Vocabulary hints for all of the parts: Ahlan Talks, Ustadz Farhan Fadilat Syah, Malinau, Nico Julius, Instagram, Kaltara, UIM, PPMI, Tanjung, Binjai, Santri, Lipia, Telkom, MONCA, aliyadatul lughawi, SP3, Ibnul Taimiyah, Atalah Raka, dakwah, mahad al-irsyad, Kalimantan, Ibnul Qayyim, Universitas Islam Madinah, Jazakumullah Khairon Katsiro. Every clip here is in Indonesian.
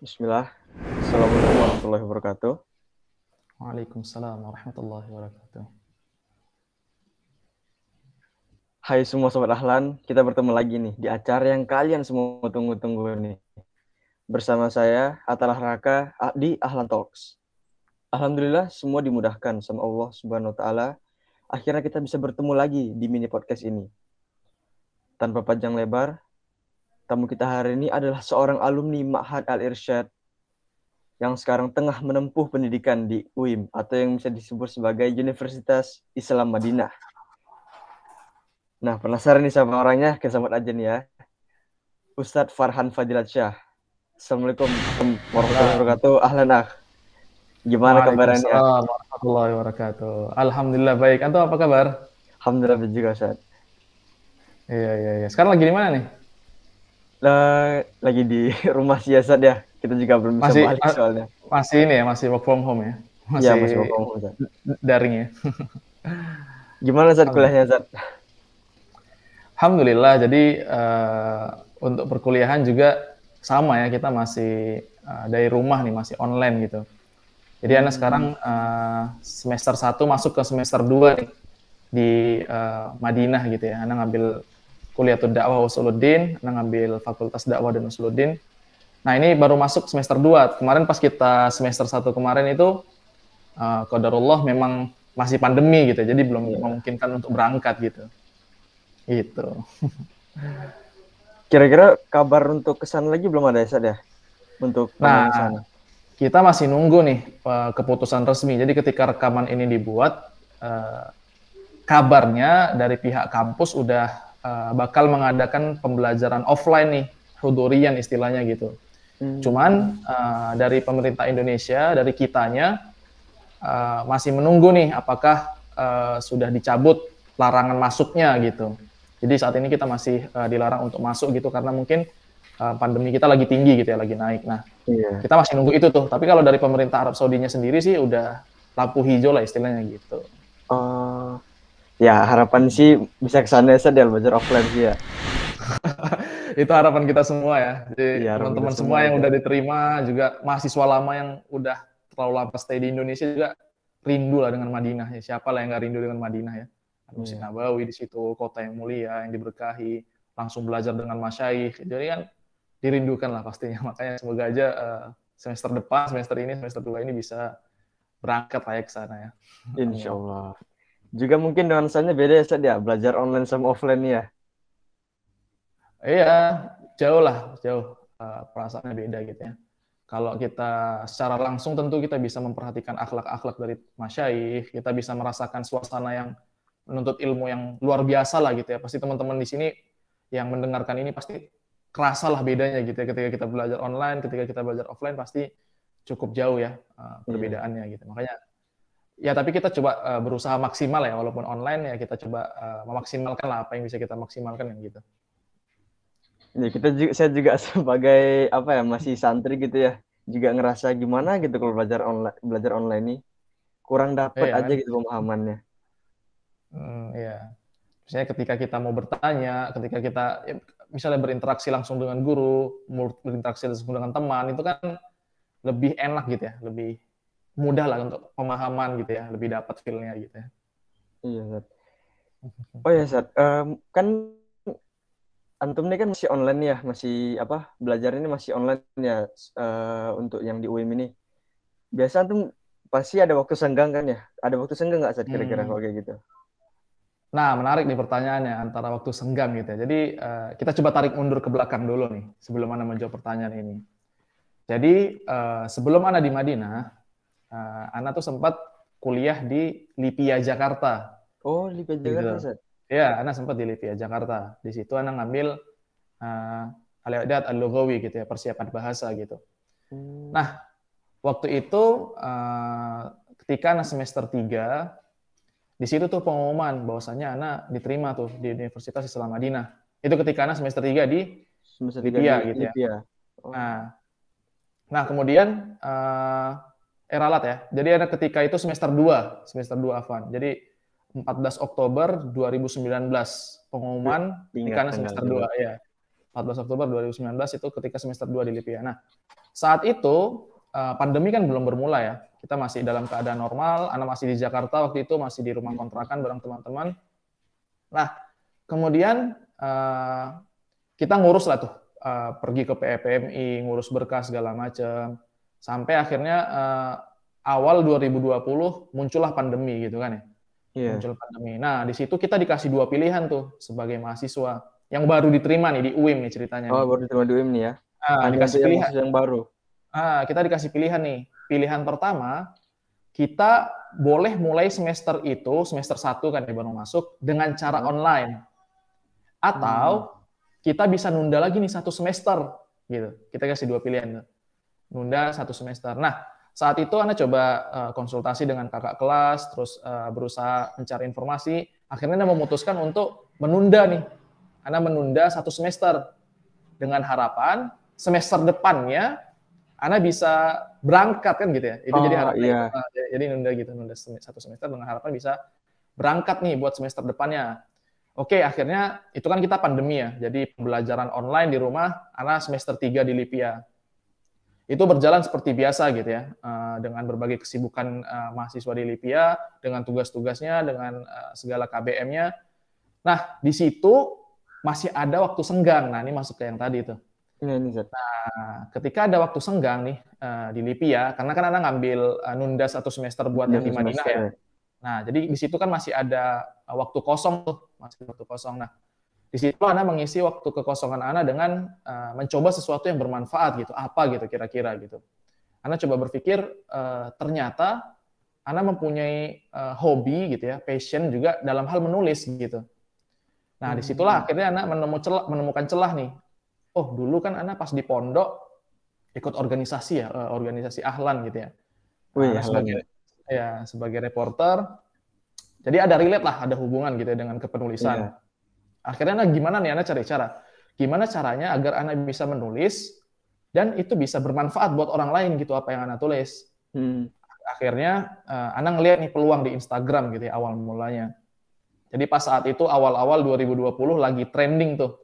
Bismillah. Assalamualaikum warahmatullahi wabarakatuh. Waalaikumsalam warahmatullahi wabarakatuh. Hai semua Sobat Ahlan, kita bertemu lagi nih di acara yang kalian semua tunggu-tunggu nih. Bersama saya, Atalah Raka di Ahlan Talks. Alhamdulillah semua dimudahkan sama Allah Subhanahu Wa Ta'ala. Akhirnya kita bisa bertemu lagi di mini podcast ini. Tanpa panjang lebar, tamu kita hari ini adalah seorang alumni mahad al-irsyad yang sekarang tengah menempuh pendidikan di UIM atau yang bisa disebut sebagai Universitas Islam Madinah. Nah, penasaran nih sama orangnya, kita sambut aja nih ya. Ustadz Farhan Fadilat Syah. Assalamualaikum warahmatullahi wabarakatuh. Ahlan akh. Gimana kabarnya? Waalaikumsalam warahmatullahi wabarakatuh. Alhamdulillah baik. Antum apa kabar? Alhamdulillah baik juga, Ustadz. Iya. Sekarang lagi di mana nih? Lagi di rumah siasat ya. Kita juga belum bisa balik soalnya. Masih ini ya, masih work from home ya? Masih work from home. Daring ya? Gimana saat kuliahnya, Zat? Alhamdulillah, jadi untuk perkuliahan juga sama ya, kita masih dari rumah nih, masih online gitu. Jadi Ana sekarang semester 1 masuk ke semester 2 nih, di Madinah gitu ya. Ana ngambil Kuliatul Dakwah Usuluddin, ngambil Fakultas Dakwah dan Usuluddin. Nah, ini baru masuk semester 2. Kemarin pas kita semester 1 kemarin itu qadarullah memang masih pandemi gitu. Jadi belum memungkinkan untuk berangkat gitu. Gitu. Kira-kira kabar untuk kesana lagi belum ada ya, Sad ya? Untuk nah, kesana. Kita masih nunggu nih keputusan resmi. Jadi ketika rekaman ini dibuat, kabarnya dari pihak kampus udah bakal mengadakan pembelajaran offline nih, hudurian istilahnya gitu. Cuman dari pemerintah Indonesia, dari kitanya masih menunggu nih apakah sudah dicabut larangan masuknya gitu. Jadi saat ini kita masih dilarang untuk masuk gitu karena mungkin pandemi kita lagi tinggi gitu ya, lagi naik. Nah, kita masih nunggu itu tuh. Tapi kalau dari pemerintah Arab Saudinya sendiri sih udah lampu hijau lah istilahnya gitu. Ya, harapan sih bisa kesana ya, dalam belajar offline sih ya. Itu harapan kita semua ya. Jadi ya, teman-teman semua yang udah diterima, juga mahasiswa lama yang udah terlalu lama stay di Indonesia juga rindu lah dengan Madinah. Ya, siapa lah yang nggak rindu dengan Madinah ya. Masjid Nabawi di situ, kota yang mulia, yang diberkahi, langsung belajar dengan masyayikh. Jadi kan dirindukan lah pastinya. Makanya semoga aja semester depan, semester ini, semester 2 ini bisa berangkat lah ya ke sana ya. Insya Allah. Juga mungkin nuansanya beda ya, Ustaz, ya? Belajar online sama offline ya? Iya, jauh lah, jauh. Perasaannya beda gitu ya. Kalau kita secara langsung tentu kita bisa memperhatikan akhlak-akhlak dari masyayikh, kita bisa merasakan suasana yang menuntut ilmu yang luar biasa lah gitu ya. Pasti teman-teman di sini yang mendengarkan ini pasti kerasa lah bedanya gitu ya. Ketika kita belajar online, ketika kita belajar offline pasti cukup jauh ya perbedaannya gitu. Makanya ya, tapi kita coba berusaha maksimal ya, walaupun online ya kita coba memaksimalkan lah apa yang bisa kita maksimalkan yang gitu. Ya, saya juga sebagai apa ya, masih santri gitu ya, juga ngerasa gimana gitu kalau belajar online ini kurang dapat aja gitu pemahamannya. Iya. Misalnya ketika kita mau bertanya, ketika kita ya, misalnya berinteraksi langsung dengan guru, berinteraksi langsung dengan teman, itu kan lebih enak gitu ya, lebih mudah lah untuk pemahaman gitu ya, lebih dapat feel-nya gitu ya. Iya, Zat. Oh ya, Zat, kan antum ini kan masih online ya, masih apa, belajar ini masih online ya, untuk yang di UIM ini. Biasa antum pasti ada waktu senggang kan ya? Ada waktu senggang nggak, Zat, kira-kira kalau kayak gitu? Nah, menarik nih pertanyaannya, antara waktu senggang gitu ya. Jadi, kita coba tarik mundur ke belakang dulu nih, sebelum Anda menjawab pertanyaan ini. Jadi, sebelum Anda di Madinah, Ana tuh sempat kuliah di Lipia, Jakarta. Oh, Lipia, Jakarta, Ustaz? Iya, Ana sempat di Lipia, Jakarta. Di situ Ana ngambil aliyadatul lughawi gitu ya, persiapan bahasa gitu. Nah, waktu itu ketika Ana semester 3, di situ tuh pengumuman bahwasannya Ana diterima tuh di Universitas Islam Madinah. Itu ketika Ana semester 3 di semester Lipia gitu ya. Lipia. Oh. Nah, kemudian Eralat ya. Jadi ada ketika itu semester 2 Afan. Jadi 14 Oktober 2019 pengumuman di semester 2 ya. 14 Oktober 2019 itu ketika semester 2 di Lipia. Nah, saat itu pandemi kan belum bermula ya. Kita masih dalam keadaan normal, anak masih di Jakarta waktu itu, masih di rumah kontrakan bareng teman-teman. Nah, kemudian kita ngurus lah tuh, pergi ke PPMI, ngurus berkas segala macam. Sampai akhirnya awal 2020 muncullah pandemi gitu kan ya. Yeah. Muncul pandemi. Nah, di situ kita dikasih dua pilihan tuh sebagai mahasiswa yang baru diterima nih di UIM nih ceritanya. Oh, baru diterima di UIM nih ya. Dikasih pilihan yang baru. Kita dikasih pilihan nih. Pilihan pertama, kita boleh mulai semester itu, semester 1 kan ya baru masuk, dengan cara online. Atau kita bisa nunda lagi nih satu semester. Gitu. Kita kasih dua pilihan. Nunda satu semester. Nah, saat itu Anda coba konsultasi dengan kakak kelas, terus berusaha mencari informasi. Akhirnya Anda memutuskan untuk menunda nih. Anda menunda satu semester. Dengan harapan, semester depannya, Anda bisa berangkat kan gitu ya. Itu jadi harapan. Iya. Jadi nunda gitu, nunda satu semester dengan harapan bisa berangkat nih buat semester depannya. Oke, akhirnya itu kan kita pandemi ya. Jadi pembelajaran online di rumah, Ana semester 3 di Lipia. Itu berjalan seperti biasa gitu ya. Dengan berbagai kesibukan mahasiswa di Lipia, dengan tugas-tugasnya, dengan segala KBM-nya. Nah, di situ masih ada waktu senggang. Nah, ini masuk ke yang tadi itu. Nah, ketika ada waktu senggang nih di Lipia, karena kan Anda ngambil nunda satu semester buat yang di Madinah ya. Nah, jadi di situ kan masih ada waktu kosong tuh, masih waktu kosong. Nah, di situ Anda mengisi waktu kekosongan Anda dengan mencoba sesuatu yang bermanfaat gitu, apa gitu kira-kira gitu. Anda coba berpikir ternyata Anda mempunyai hobi gitu ya, passion juga dalam hal menulis gitu. Nah, disitulah akhirnya Anda menemukan celah nih. Oh, dulu kan Ana pas di pondok ikut organisasi ya, organisasi Ahlan gitu ya. Wih, Ahlan sebagai reporter. Jadi ada relate lah, ada hubungan gitu ya dengan kepenulisan. Akhirnya Ana gimana nih, Ana cari cara. Gimana caranya agar Ana bisa menulis dan itu bisa bermanfaat buat orang lain gitu apa yang Ana tulis. Akhirnya Ana ngeliat nih peluang di Instagram gitu ya awal mulanya. Jadi pas saat itu awal-awal 2020 lagi trending tuh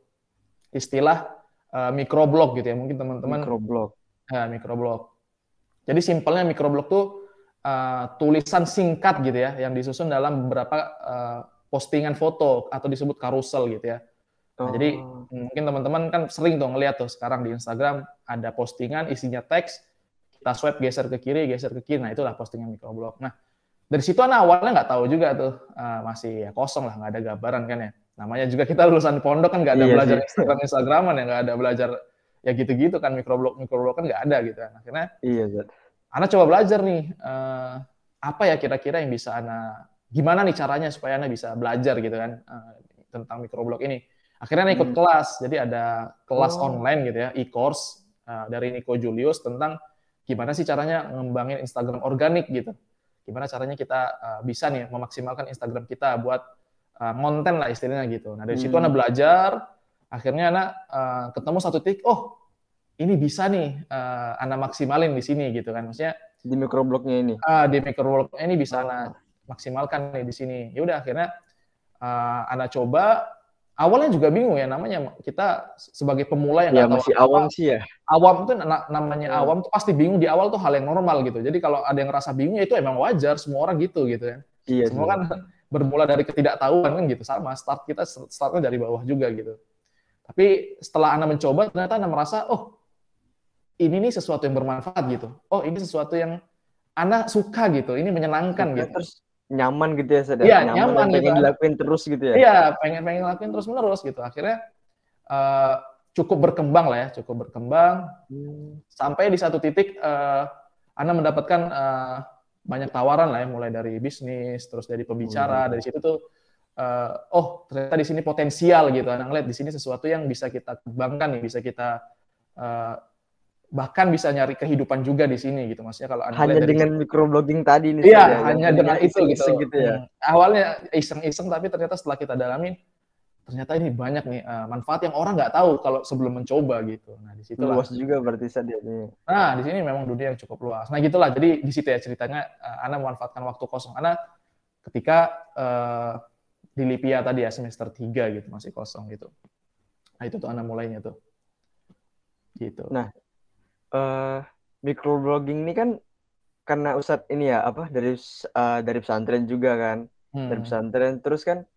istilah microblog gitu ya, mungkin teman-teman microblog. Jadi simpelnya microblog tuh tulisan singkat gitu ya, yang disusun dalam beberapa postingan foto atau disebut karusel gitu ya. Nah, jadi mungkin teman-teman kan sering tuh ngeliat tuh sekarang di Instagram ada postingan isinya teks, kita swipe geser ke kiri, nah itulah postingan microblog. Nah dari situ Ana awalnya nggak tahu juga tuh, masih ya, kosong lah, nggak ada gambaran kan ya. Namanya juga kita lulusan pondok kan nggak ada belajar Instagram-Instagraman ya, nggak ada belajar ya gitu-gitu kan, microblog kan nggak ada gitu. Akhirnya Ana coba belajar nih, apa ya kira-kira yang bisa Ana, gimana nih caranya supaya Ana bisa belajar gitu kan tentang microblog ini. Akhirnya Ana ikut kelas, jadi ada kelas online gitu ya, e-course dari Nico Julius tentang gimana sih caranya ngembangin Instagram organik gitu. Gimana caranya kita bisa nih memaksimalkan Instagram kita buat konten lah istilahnya gitu. Nah dari situ Ana belajar, akhirnya Ana ketemu satu titik, oh ini bisa nih Ana maksimalin di sini gitu kan, maksudnya di microblognya ini. Di microblognya ini bisa Ana maksimalkan nih di sini. Ya udah akhirnya Ana coba. Awalnya juga bingung ya namanya, kita sebagai pemula yang nggak tahu masih awam sih ya. Awam tuh namanya awam tuh pasti bingung di awal tuh hal yang normal gitu. Jadi kalau ada yang ngerasa bingung ya itu emang wajar, semua orang gitu gitu kan. Iya, semua kan bermula dari ketidaktahuan kan gitu, sama startnya dari bawah juga gitu. Tapi setelah Ana mencoba ternyata Ana merasa oh ini nih sesuatu yang bermanfaat gitu, oh ini sesuatu yang Ana suka gitu, ini menyenangkan gitu. Terus nyaman gitu ya, sadar nyaman gitu, pengen dilakuin terus gitu ya. Iya, pengen lakuin terus menerus gitu. Akhirnya cukup berkembang lah ya, sampai di satu titik Ana mendapatkan banyak tawaran lah ya, mulai dari bisnis, terus dari pembicara, dari situ tuh oh ternyata di sini potensial gitu, Ana ngeliat di sini sesuatu yang bisa kita kembangkan nih, bisa kita bahkan bisa nyari kehidupan juga di sini gitu, maksudnya kalau Anda hanya dengan microblogging tadi nih. Iya, hanya dengan itu iseng gitu ya. Awalnya iseng-iseng tapi ternyata setelah kita dalamin ternyata ini banyak nih manfaat yang orang nggak tahu kalau sebelum mencoba gitu. Nah, di situ luas juga berarti sadanya. Nah, di sini memang dunia yang cukup luas. Nah, gitulah. Jadi di situ ya ceritanya Ana memanfaatkan waktu kosong Ana ketika di Lipia tadi ya semester 3 gitu, masih kosong gitu. Nah itu tuh anak mulainya tuh. Gitu. Nah, microblogging ini kan karena Ustadz ini ya apa dari pesantren juga kan, dari pesantren terus kan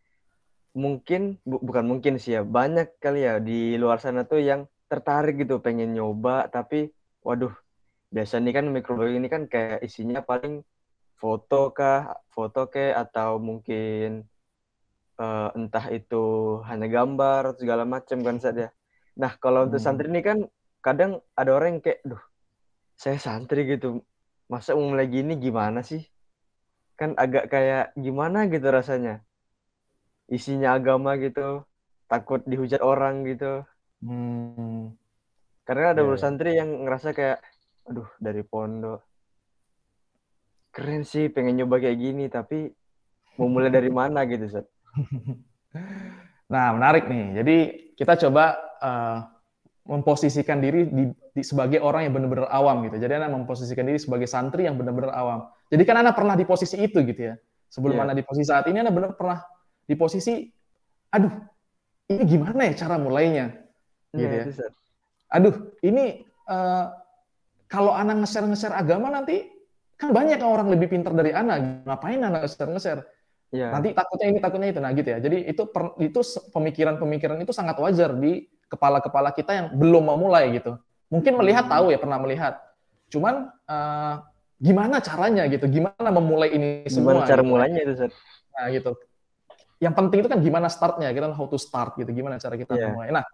mungkin bukan mungkin sih ya, banyak kali ya di luar sana tuh yang tertarik gitu pengen nyoba, tapi waduh biasanya kan microblogging ini kan kayak isinya paling foto kah atau mungkin entah itu hanya gambar atau segala macam kan saja. Nah kalau untuk santri ini kan kadang ada orang yang kayak duh saya santri gitu, masa mau mulai gini gimana sih? Kan agak kayak gimana gitu rasanya. Isinya agama gitu. Takut dihujat orang gitu. Karena ada santri yang ngerasa kayak, aduh dari pondok. Keren sih pengen nyoba kayak gini. Tapi mau mulai dari mana gitu, Ustaz? Nah menarik nih. Jadi kita coba... memposisikan diri di sebagai orang yang benar-benar awam gitu. Jadi Ana memposisikan diri sebagai santri yang benar-benar awam. Jadi kan Ana pernah di posisi itu gitu ya. Sebelum Ana di posisi saat ini, Ana benar pernah di posisi, aduh, ini gimana ya cara mulainya? Gitu ya. Aduh, ini kalau Ana nge-share agama nanti, kan banyak orang lebih pintar dari Ana. Ngapain Ana nge-share? Yeah. Nanti takutnya itu. Nah gitu ya. Jadi itu pemikiran-pemikiran itu sangat wajar di kepala-kepala kita yang belum memulai gitu. Mungkin melihat tahu ya, pernah melihat. Cuman gimana caranya gitu, gimana memulai ini semua. Gimana cara mulainya itu, Seth? Nah gitu. Yang penting itu kan gimana startnya, kita how to start gitu, gimana cara kita memulai. Nah,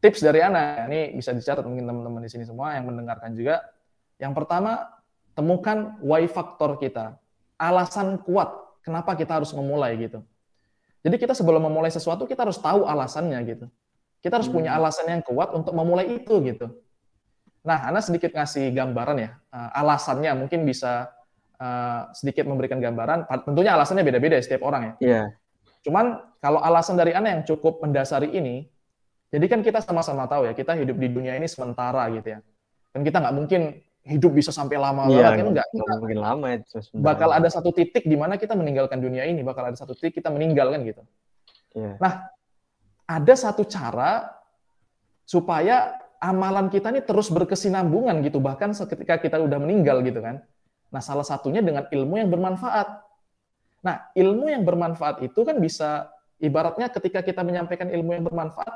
tips dari Ana, ini bisa dicatat mungkin teman-teman di sini semua yang mendengarkan juga. Yang pertama, temukan why factor kita. Alasan kuat, kenapa kita harus memulai gitu. Jadi kita sebelum memulai sesuatu, kita harus tahu alasannya gitu. Kita harus punya alasan yang kuat untuk memulai itu gitu. Nah, Ana sedikit ngasih gambaran ya, alasannya mungkin bisa sedikit memberikan gambaran. Tentunya alasannya beda-beda setiap orang ya. Yeah. Cuman kalau alasan dari Ana yang cukup mendasari ini, jadi kan kita sama-sama tahu ya, kita hidup di dunia ini sementara gitu ya. Dan kita nggak mungkin hidup bisa sampai lama banget, kan nggak mungkin lama ya. Bakal ada satu titik di mana kita meninggalkan dunia ini, bakal ada satu titik kita meninggal kan gitu. Yeah. Nah. Ada satu cara supaya amalan kita ini terus berkesinambungan gitu, bahkan ketika kita udah meninggal gitu kan. Nah, salah satunya dengan ilmu yang bermanfaat. Nah, ilmu yang bermanfaat itu kan bisa, ibaratnya ketika kita menyampaikan ilmu yang bermanfaat,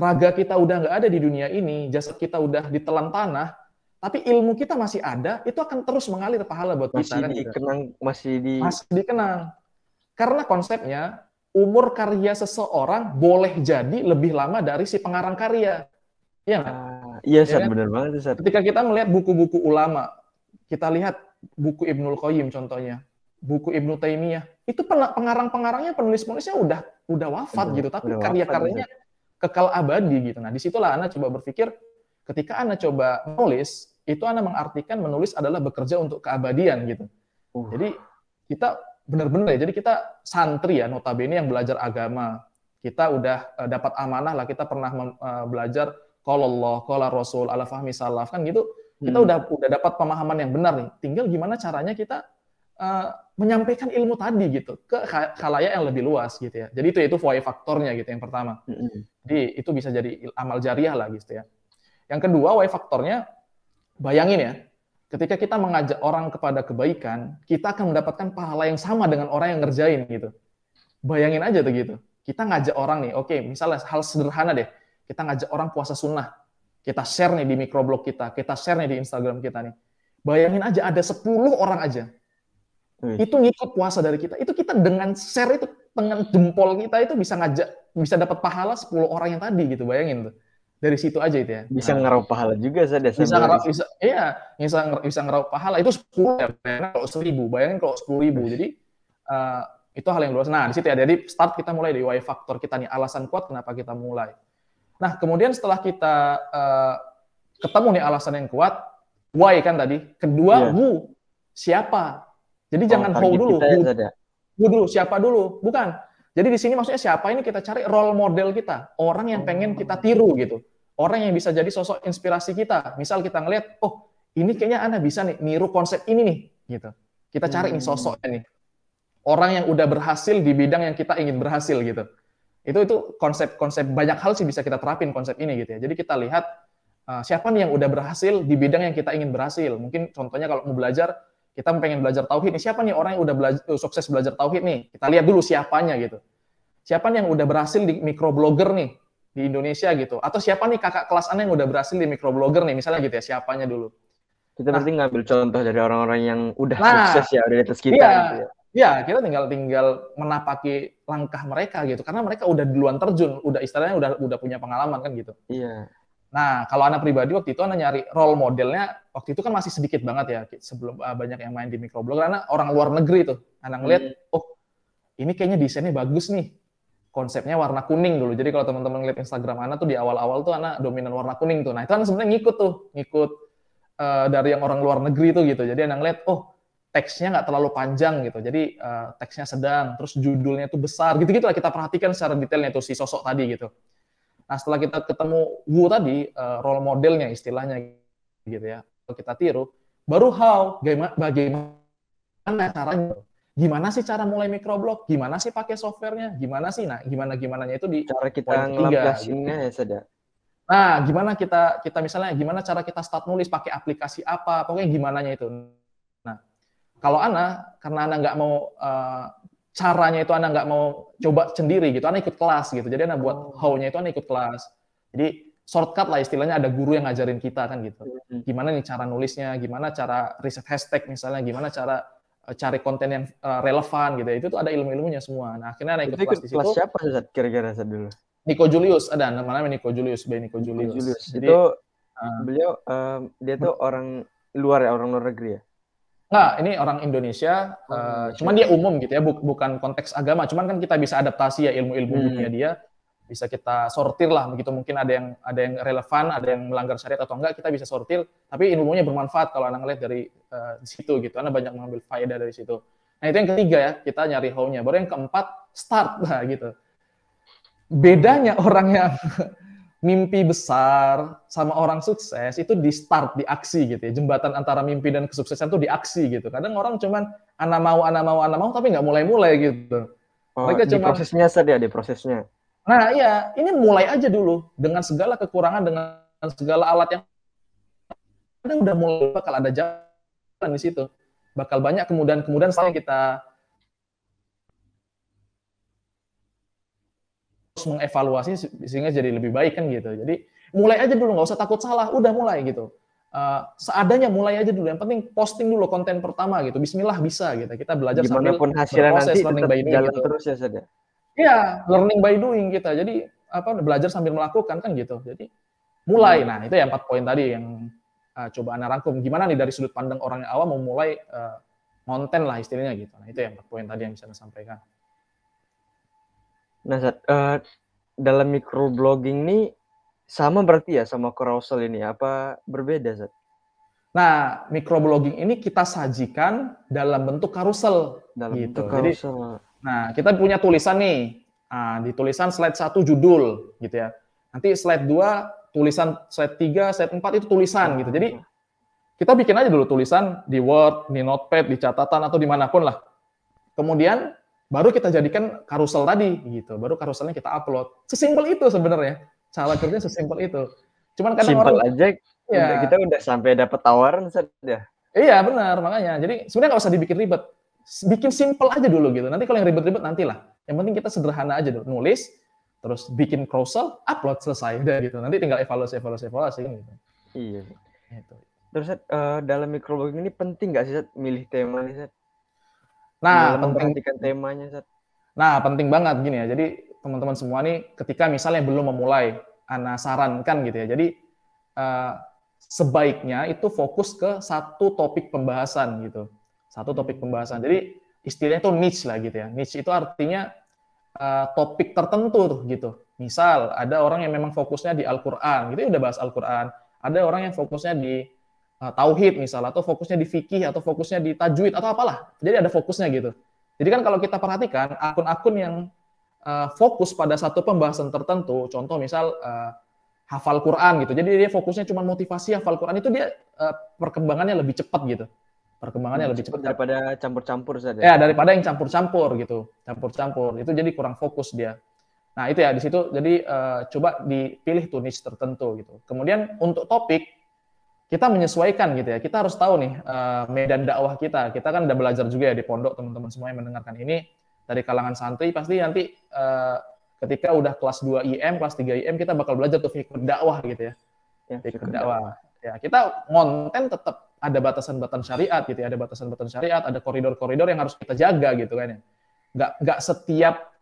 raga kita udah nggak ada di dunia ini, jasad kita udah ditelan tanah, tapi ilmu kita masih ada, itu akan terus mengalir pahala buat kita. Masih dikenang. Karena konsepnya, umur karya seseorang boleh jadi lebih lama dari si pengarang karya. Iya kan? Iya, Ustaz, benar banget, Ustaz. Ketika kita melihat buku-buku ulama, kita lihat buku Ibnul Qayyim contohnya, buku Ibnul Taimiyah, itu pengarang-pengarangnya, penulis-penulisnya udah wafat gitu, tapi karya-karyanya kekal abadi gitu. Nah, disitulah Ana coba berpikir, ketika Ana coba menulis, itu Ana mengartikan menulis adalah bekerja untuk keabadian gitu. Jadi, kita... Benar-benar ya, jadi kita santri ya, notabene yang belajar agama. Kita udah dapat amanah lah, kita pernah belajar qalallah, qala rasul, ala fahmi salaf, kan gitu. Kita udah dapat pemahaman yang benar nih. Tinggal gimana caranya kita menyampaikan ilmu tadi gitu, ke khalayak yang lebih luas gitu ya. Jadi itu why faktornya gitu yang pertama. Jadi itu bisa jadi amal jariah lah gitu ya. Yang kedua why faktornya, bayangin ya, ketika kita mengajak orang kepada kebaikan, kita akan mendapatkan pahala yang sama dengan orang yang ngerjain gitu. Bayangin aja tuh gitu. Kita ngajak orang nih, oke, misalnya hal sederhana deh. Kita ngajak orang puasa sunnah. Kita share nih di microblog kita share nih di Instagram kita nih. Bayangin aja ada 10 orang aja. Itu ngikut puasa dari kita. Itu kita dengan share itu, dengan jempol kita itu bisa dapat pahala 10 orang yang tadi gitu. Bayangin tuh. Dari situ aja itu ya. Bisa ngeraup pahala juga saja. Bisa ngeraup pahala. Itu 10 ya. Bayangin kalau 1000. Jadi itu hal yang luas. Nah, di situ ya. Jadi start kita mulai dari why factor kita nih. Alasan kuat kenapa kita mulai. Nah, kemudian setelah kita ketemu nih alasan yang kuat, why kan tadi. Kedua, who. Siapa. Jadi jangan how dulu. Who dulu. Siapa dulu. Bukan. Jadi di sini maksudnya siapa ini kita cari role model kita, orang yang pengen kita tiru gitu, orang yang bisa jadi sosok inspirasi kita. Misal kita ngelihat, oh ini kayaknya Ana bisa nih niru konsep ini nih, gitu. Kita cari nih sosoknya nih, orang yang udah berhasil di bidang yang kita ingin berhasil gitu. Itu konsep-konsep, banyak hal sih bisa kita terapin konsep ini gitu ya. Jadi kita lihat siapa nih yang udah berhasil di bidang yang kita ingin berhasil. Mungkin contohnya kalau mau belajar, kita pengen belajar tauhid nih, siapa nih orang yang udah sukses belajar tauhid nih? Kita lihat dulu siapanya gitu. Siapa nih yang udah berhasil di microblogger nih di Indonesia gitu? Atau siapa nih kakak kelas Anda yang udah berhasil di microblogger nih? Misalnya gitu ya, siapanya dulu. Kita berarti ngambil contoh dari orang-orang yang udah sukses ya, udah di atas kita gitu ya. Ya, kita tinggal menapaki langkah mereka gitu, karena mereka udah duluan terjun, udah istilahnya udah punya pengalaman kan gitu. Iya. Nah, kalau anak pribadi waktu itu anak nyari role modelnya, waktu itu kan masih sedikit banget ya, sebelum banyak yang main di microblog, karena orang luar negeri tuh. Anak ngeliat, oh ini kayaknya desainnya bagus nih, konsepnya warna kuning dulu. Jadi kalau teman-teman ngeliat Instagram anak tuh di awal-awal tuh anak dominan warna kuning tuh. Nah itu anak sebenarnya ngikut dari yang orang luar negeri tuh gitu. Jadi anak ngeliat, oh teksnya nggak terlalu panjang gitu, jadi teksnya sedang, terus judulnya itu besar, gitu-gitu lah kita perhatikan secara detailnya tuh si sosok tadi gitu. Nah setelah kita ketemu Wu tadi, role modelnya istilahnya gitu ya, kita tiru, baru bagaimana caranya, gimana sih cara mulai microblog, gimana sih pakai softwarenya, gimana sih, nah gimana-gimananya itu di cara kita ngelaplasinnya gitu. Ya, nah gimana kita misalnya, gimana cara kita start nulis, pakai aplikasi apa, pokoknya gimananya itu. Kalau Ana, karena Ana nggak mau caranya itu Ana nggak mau coba sendiri gitu, Ana ikut kelas gitu. Jadi Ana buat how-nya itu Ana ikut kelas. Jadi shortcut lah istilahnya, ada guru yang ngajarin kita kan gitu. Gimana nih cara nulisnya, gimana cara riset hashtag misalnya, gimana cara cari konten yang relevan gitu. Itu tuh ada ilmu-ilmunya semua. Nah akhirnya Ana ikut kelas di situ. Kelas siapa kira-kira dulu? Nico Julius, ada namanya Nico Julius. Jadi, itu beliau dia tuh orang luar negeri ya? Nggak, ini orang Indonesia, cuman dia umum gitu ya, bukan konteks agama, cuman kan kita bisa adaptasi ya ilmu-ilmu dunia dia, bisa kita sortir lah begitu, mungkin ada yang relevan, ada yang melanggar syariat atau enggak, kita bisa sortir, tapi ilmunya bermanfaat kalau Anda ngeliat dari situ gitu, Anda banyak mengambil faedah dari situ. Nah itu yang ketiga ya, kita nyari how-nya, baru yang keempat, start lah gitu. Bedanya orang yang mimpi besar sama orang sukses itu di start, di aksi gitu ya. Jembatan antara mimpi dan kesuksesan itu di aksi gitu. Kadang orang cuman ana mau tapi nggak mulai-mulai gitu. Mereka cuma prosesnya saja deh prosesnya. Nah iya, ini mulai aja dulu dengan segala kekurangan, dengan segala alat yang ada, udah mulai bakal ada jalan di situ. Bakal banyak kemudian setelah kita mengevaluasi sehingga jadi lebih baik kan gitu. Jadi mulai aja dulu, nggak usah takut salah, udah mulai gitu. Seadanya mulai aja dulu. Yang penting posting dulu konten pertama gitu. Bismillah bisa gitu. Kita belajar sambil proses learning by doing gitu. Terus ya saja. Iya, learning by doing kita. Gitu. Jadi belajar sambil melakukan kan gitu. Jadi mulai. Nah, itu ya 4 poin tadi yang coba Ana rangkum. Gimana nih dari sudut pandang orang yang awam mau mulai konten lah istilahnya gitu. Nah, itu ya 4 poin tadi yang bisa Ana sampaikan. Nah, dalam microblogging ini sama berarti ya sama carousel ini, apa berbeda, Zat? Nah, microblogging ini kita sajikan dalam bentuk carousel. Bentuk carousel. Jadi, nah, kita punya tulisan nih. Nah, di tulisan slide 1 judul gitu ya. Nanti slide 2, tulisan slide 3, slide 4 itu tulisan gitu. Jadi kita bikin aja dulu tulisan di Word, di Notepad, di catatan atau dimanapun lah. Kemudian baru kita jadikan karusel tadi gitu, baru karuselnya kita upload. Sesimpel itu sebenarnya, cara kerjanya sesimpel itu. Cuman kadang orang aja ya, kita udah sampai dapat tawaran saja. Iya benar, makanya. Jadi sebenarnya nggak usah dibikin ribet, bikin simpel aja dulu gitu. Nanti kalau yang ribet-ribet nantilah. Yang penting kita sederhana aja dulu, nulis, terus bikin karusel, upload, selesai udah gitu. Nanti tinggal evaluasi gitu. Iya. Gitu. Terus dalam microblogging ini penting nggak sih milih tema nih? Nah, memperhatikan temanya, Zat. Nah, penting banget gini ya. Jadi, teman-teman semua nih ketika misalnya belum memulai, Ana sarankan gitu ya. Jadi, sebaiknya itu fokus ke satu topik pembahasan gitu. Satu topik pembahasan. Jadi, istilahnya itu niche lah gitu ya. Niche itu artinya topik tertentu gitu. Misal, ada orang yang memang fokusnya di Al-Qur'an, gitu ya udah bahas Al-Qur'an. Ada orang yang fokusnya di tauhid misalnya, atau fokusnya di fikih, atau fokusnya di tajwid, atau apalah. Jadi ada fokusnya gitu. Jadi kan kalau kita perhatikan, akun-akun yang fokus pada satu pembahasan tertentu, contoh misal hafal Quran gitu, jadi dia fokusnya cuma motivasi hafal Quran, itu dia perkembangannya lebih cepat gitu. Perkembangannya lebih cepat daripada campur-campur saja. Ya, daripada yang campur-campur gitu. Campur-campur, itu jadi kurang fokus dia. Nah, itu ya di situ. Jadi coba dipilih tuh niche tertentu gitu. Kemudian untuk topik kita menyesuaikan gitu ya. Kita harus tahu nih medan dakwah kita. Kita kan udah belajar juga ya di pondok, teman-teman semua yang mendengarkan ini dari kalangan santri pasti nanti ketika udah kelas 2 IM, kelas 3 IM kita bakal belajar tuh fikih dakwah gitu ya. Fikih dakwah. Ya, kita konten tetap ada batasan-batasan syariat gitu ya, ada batasan-batasan syariat, ada koridor-koridor yang harus kita jaga gitu kan ya. Nggak setiap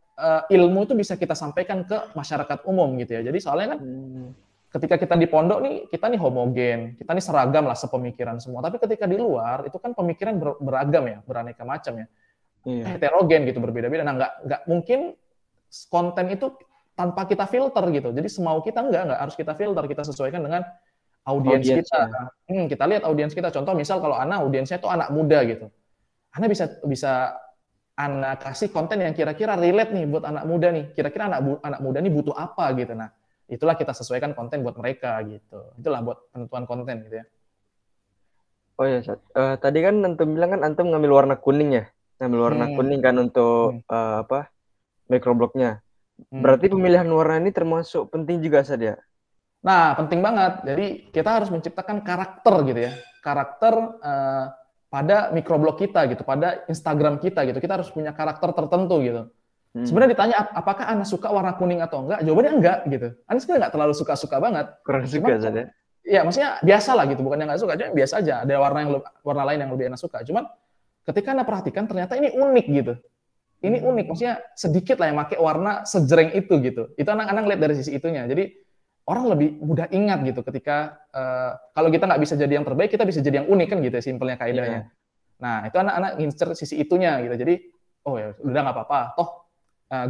ilmu itu bisa kita sampaikan ke masyarakat umum gitu ya. Jadi soalnya kan ketika kita di pondok nih, kita nih homogen, kita nih seragam lah sepemikiran semua. Tapi ketika di luar, itu kan pemikiran beragam ya, beraneka macam ya. Iya. Heterogen gitu, berbeda-beda. Nah, nggak mungkin konten itu tanpa kita filter gitu. Jadi semau kita nggak harus kita filter, kita sesuaikan dengan audiens kita. Kita lihat audiens kita. Contoh misal kalau Ana, audiensnya itu anak muda gitu. Ana bisa Ana kasih konten yang kira-kira relate nih buat anak muda nih. Kira-kira anak muda nih butuh apa gitu. Nah, itulah kita sesuaikan konten buat mereka gitu. Itulah buat penentuan konten gitu ya. Oh ya, tadi kan antum bilang kan antum ngambil warna kuning ya, ngambil warna kuning kan untuk microblognya. Berarti pemilihan warna ini termasuk penting juga Sad ya? Nah, penting banget. Jadi kita harus menciptakan karakter gitu ya, karakter pada microblog kita gitu, pada Instagram kita gitu. Kita harus punya karakter tertentu gitu. Sebenarnya ditanya apakah Ana suka warna kuning atau enggak, jawabannya enggak gitu. Ana sebenarnya enggak terlalu suka-suka banget. Kurang suka saja. Iya, maksudnya biasa lah gitu, bukan yang enggak suka, cuma biasa aja. Ada warna lain yang lebih Ana suka. Cuman ketika Ana perhatikan ternyata ini unik gitu. Ini unik, maksudnya sedikit lah yang pakai warna sejreng itu gitu. Itu Ana lihat dari sisi itunya. Jadi orang lebih mudah ingat gitu ketika kalau kita nggak bisa jadi yang terbaik, kita bisa jadi yang unik kan gitu, simpelnya kaidahnya. Yeah. Nah, itu Ana ngincer sisi itunya gitu. Jadi, oh ya udah nggak apa-apa. Toh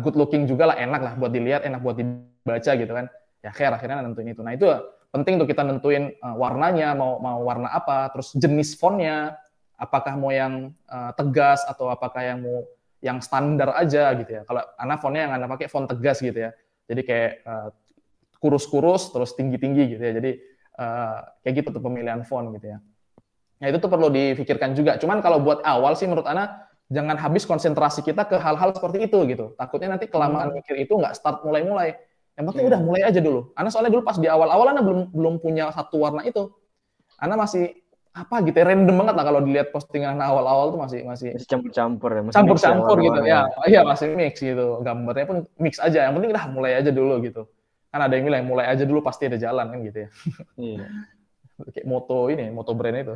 good looking juga lah, enak lah buat dilihat, enak buat dibaca gitu kan. Ya akhirnya nentuin itu. Nah itu penting tuh kita nentuin warnanya, mau warna apa, terus jenis fontnya, apakah mau yang tegas atau apakah yang mau yang standar aja gitu ya. Kalau Ana fontnya yang Ana pakai font tegas gitu ya. Jadi kayak kurus-kurus terus tinggi-tinggi gitu ya. Jadi kayak gitu tuh pemilihan font gitu ya. Nah itu tuh perlu difikirkan juga. Cuman kalau buat awal sih menurut Ana, jangan habis konsentrasi kita ke hal-hal seperti itu gitu. Takutnya nanti kelamaan mikir itu nggak start mulai-mulai. Yang penting udah mulai aja dulu. Ana soalnya dulu pas di awal-awal Ana belum punya satu warna itu. Ana masih apa gitu, random banget lah kalau dilihat postingan Ana awal-awal tuh masih campur-campur gitu ya. Iya, masih mix gitu. Gambarnya pun mix aja. Yang penting udah mulai aja dulu gitu. Kan ada yang bilang mulai aja dulu pasti ada jalan kan gitu ya. Iya. Kayak moto brand itu.